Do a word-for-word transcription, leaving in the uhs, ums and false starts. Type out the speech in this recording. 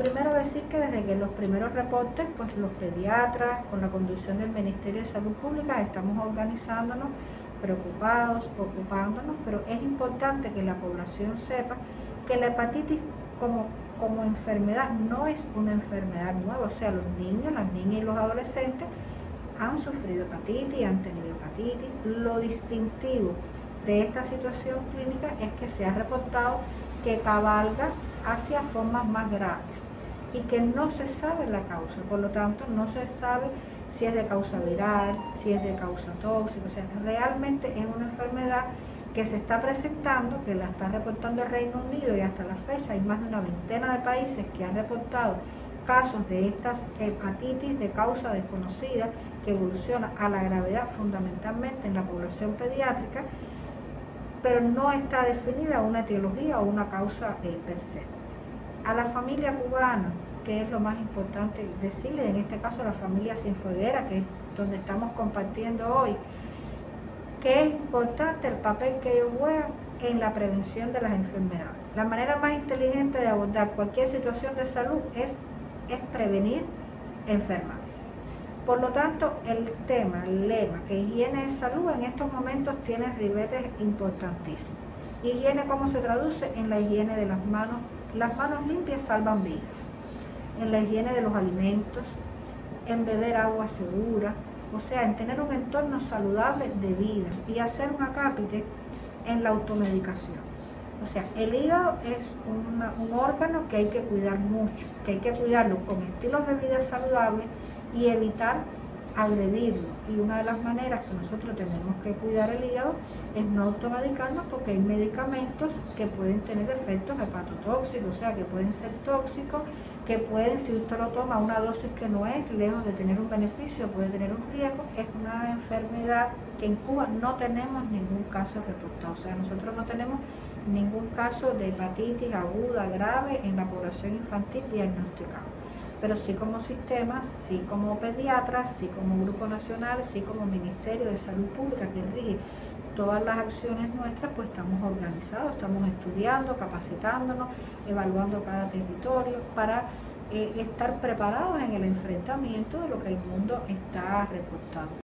Primero decir que desde que los primeros reportes, pues los pediatras, con la conducción del Ministerio de Salud Pública, estamos organizándonos, preocupados, ocupándonos, pero es importante que la población sepa que la hepatitis como, como enfermedad no es una enfermedad nueva, o sea, los niños, las niñas y los adolescentes han sufrido hepatitis, han tenido hepatitis. Lo distintivo de esta situación clínica es que se ha reportado que cabalga hacia formas más graves y que no se sabe la causa, por lo tanto no se sabe si es de causa viral, si es de causa tóxica, o sea, realmente es una enfermedad que se está presentando, que la está reportando el Reino Unido y hasta la fecha hay más de una veintena de países que han reportado casos de estas hepatitis de causa desconocida que evoluciona a la gravedad fundamentalmente en la población pediátrica, pero no está definida una etiología o una causa eh, per se. A la familia cubana, que es lo más importante decirle, en este caso a la familia sinfoguera, que es donde estamos compartiendo hoy, que es importante el papel que ellos juegan en la prevención de las enfermedades. La manera más inteligente de abordar cualquier situación de salud es, es prevenir enfermarse. Por lo tanto, el tema, el lema, que higiene es salud, en estos momentos tiene ribetes importantísimos. Higiene, ¿cómo se traduce? En la higiene de las manos. Las manos limpias salvan vidas. En la higiene de los alimentos, en beber agua segura, o sea, en tener un entorno saludable de vida y hacer un acápite en la automedicación. O sea, el hígado es una, un órgano que hay que cuidar mucho, que hay que cuidarlo con estilos de vida saludables y evitar agredirlo. Y una de las maneras que nosotros tenemos que cuidar el hígado es no automedicarnos, porque hay medicamentos que pueden tener efectos hepatotóxicos, o sea, que pueden ser tóxicos, que pueden, si usted lo toma una dosis que no es, lejos de tener un beneficio, puede tener un riesgo. Es una enfermedad que en Cuba no tenemos ningún caso reportado, o sea, nosotros no tenemos ningún caso de hepatitis aguda grave en la población infantil diagnosticado. Pero sí como sistema, sí como pediatras, sí como grupo nacional, sí como Ministerio de Salud Pública que rige todas las acciones nuestras, pues estamos organizados, estamos estudiando, capacitándonos, evaluando cada territorio para eh, estar preparados en el enfrentamiento de lo que el mundo está reportando.